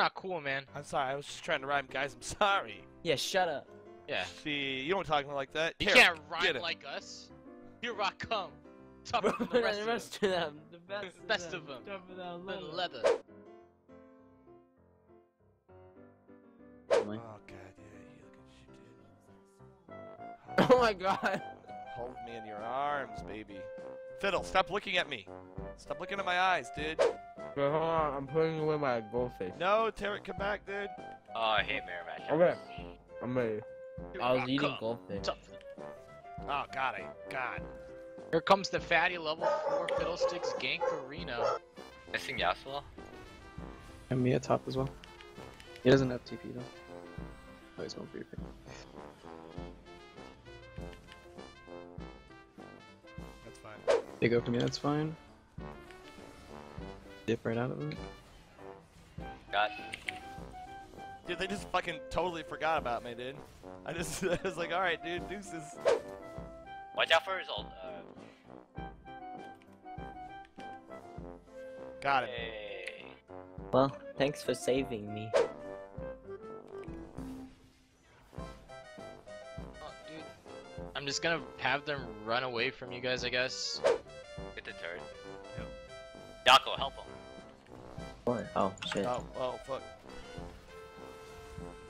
not cool, man. I'm sorry. I was just trying to rhyme, guys. I'm sorry. Yeah, shut up. Yeah. See, you don't talk like that. You Taric, can't rhyme like us. Here I come. Top of the rest of them. The best of them. Top of the leather. Oh god, yeah, you look at you, dude. Oh my god. Hold me in your arms, baby. Fiddle, stop looking at me. Stop looking at my eyes, dude. But hold on, I'm putting away my gold face. No, Taric, come back, dude. Oh, I hate Merrimack. Okay. I'm ready. I was eating goldfish. Oh god, god. Here comes the fatty level 4 Fiddlesticks Gankarino. Missing Yasuo. And me at top as well. He doesn't have TP though. Oh, he's going for your pick. That's fine. They go for me, that's fine. Dip right out of it. Got it. Dude, they just fucking totally forgot about me, dude. I was like, alright, dude, deuces. Watch out for his ult. Got it. Hey. Well, thanks for saving me. Oh, dude. I'm just gonna have them run away from you guys, I guess. Get the turret. Yep. Yako, help him. What? Oh, shit. Oh, fuck.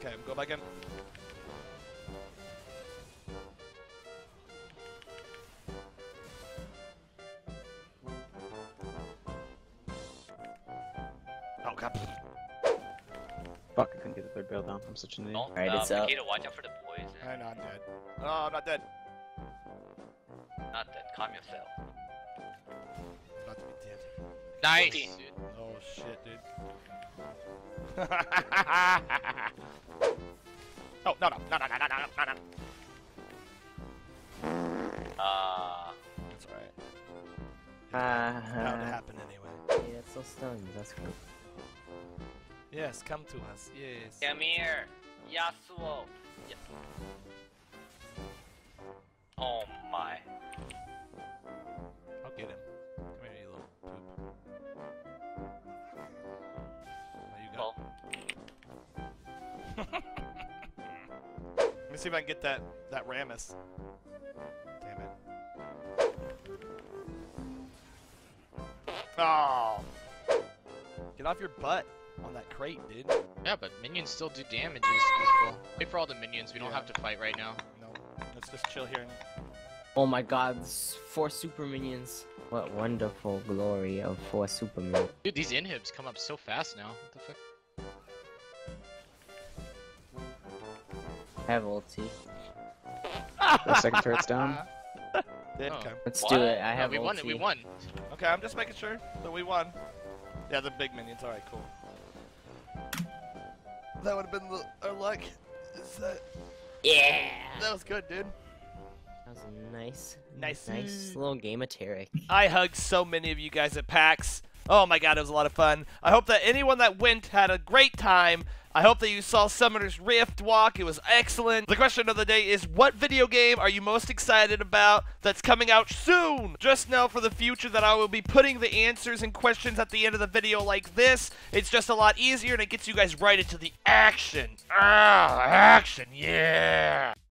Okay, go back in. Oh god. Fuck, I couldn't get the third bail down. I'm such an idiot. Alright, it's up. Nikita, watch out for the poison. I know, I'm dead. Oh, I'm not dead. Not dead. Calm yourself. About to be dead. Nice! Oops, dude. Oh shit, dude. Oh, no. That's alright. That would happen anyway. Yeah, it's so stunning, that's cool. Yes, come to us, yes. Come here, Yasuo. Yes. Oh my. I'll get him. Come here, you little poop. There you go. Well. Let me see if I can get that Rammus. Damn it. Oh! Get off your butt on that crate, dude. Yeah, but minions still do damage. Wait for all the minions. We don't have to fight right now. No. Let's just chill here. Oh my god, 4 super minions. What wonderful glory of 4 super minions. Dude, these inhibs come up so fast now. What the fuck? I have ulti. The second turret's down. Okay. Let's do it. I have ulti. We won. Okay, I'm just making sure that we won. Yeah, the big minions. Alright, cool. That would have been our luck. Yeah! That was good, dude. That was a nice little game of Taric. I hugged so many of you guys at PAX. Oh my god, it was a lot of fun. I hope that anyone that went had a great time. I hope that you saw Summoner's Rift walk. It was excellent. The question of the day is, what video game are you most excited about that's coming out soon? Just know for the future that I will be putting the answers and questions at the end of the video like this. It's just a lot easier and it gets you guys right into the action. Ah, action, yeah!